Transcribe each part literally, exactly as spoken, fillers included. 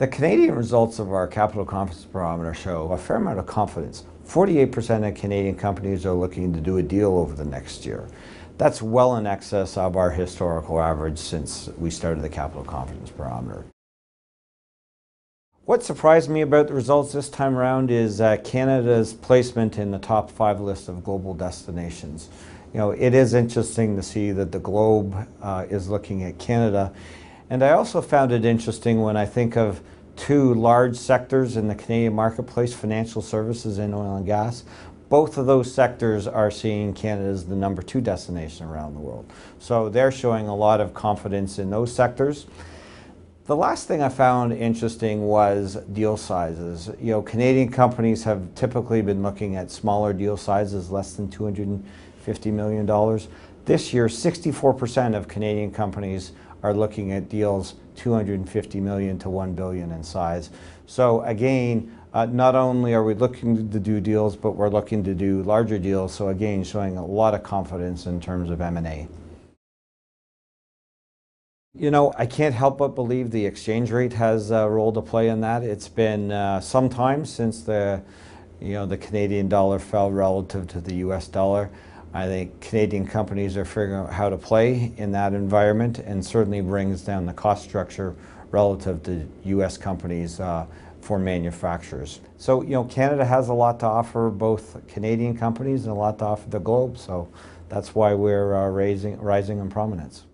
The Canadian results of our Capital Confidence Barometer show a fair amount of confidence. forty-eight percent of Canadian companies are looking to do a deal over the next year. That's well in excess of our historical average since we started the Capital Confidence Barometer. What surprised me about the results this time around is uh, Canada's placement in the top five list of global destinations. You know, it is interesting to see that the globe uh, is looking at Canada. And I also found it interesting when I think of two large sectors in the Canadian marketplace, financial services and oil and gas. Both of those sectors are seeing Canada as the number two destination around the world. So they're showing a lot of confidence in those sectors. The last thing I found interesting was deal sizes. You know, Canadian companies have typically been looking at smaller deal sizes, less than two hundred fifty million dollars. This year, sixty-four percent of Canadian companies are looking at deals two hundred fifty million to one billion in size. So again, uh, not only are we looking to do deals, but we're looking to do larger deals. So again, showing a lot of confidence in terms of M and A. You know, I can't help but believe the exchange rate has a role to play in that. It's been uh, some time since the, you know, the Canadian dollar fell relative to the U S dollar. I think Canadian companies are figuring out how to play in that environment, and certainly brings down the cost structure relative to U S companies uh, for manufacturers. So, you know, Canada has a lot to offer both Canadian companies and a lot to offer the globe. So that's why we're uh, raising, rising in prominence.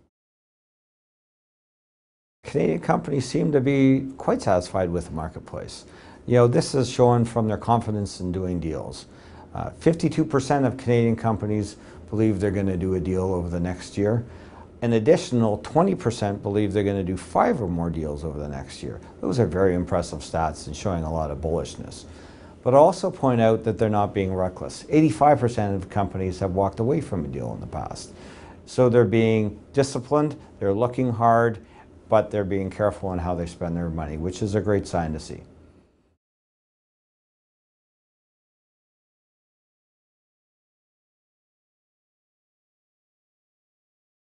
Canadian companies seem to be quite satisfied with the marketplace. You know, this is shown from their confidence in doing deals. fifty-two percent uh, of Canadian companies believe they're going to do a deal over the next year. An additional twenty percent believe they're going to do five or more deals over the next year. Those are very impressive stats and showing a lot of bullishness. But I'll also point out that they're not being reckless. eighty-five percent of companies have walked away from a deal in the past. So they're being disciplined, they're looking hard, but they're being careful in how they spend their money, which is a great sign to see.